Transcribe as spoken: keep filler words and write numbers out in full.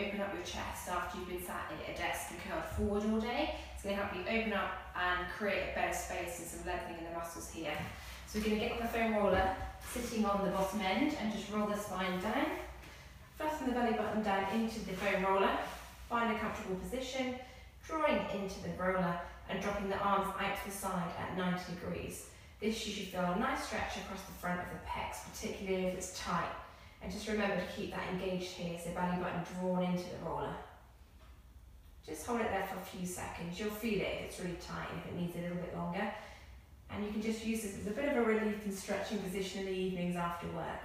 open up your chest after you've been sat at a desk and curled forward all day. It's going to help you open up and create a better space and some lengthening in the muscles here. So we're going to get on the foam roller, sitting on the bottom end, and just roll the spine down. Flatten the belly button down into the foam roller. Find a comfortable position, drawing into the roller and dropping the arms out to the side at ninety degrees. This you should feel a nice stretch across the front of the pecs, particularly if it's tight. And just remember to keep that engaged here, so belly button drawn into the roller. Just hold it there for a few seconds. You'll feel it if it's really tight and if it needs a little bit longer. And you can just use this as a bit of a relief and stretching position in the evenings after work.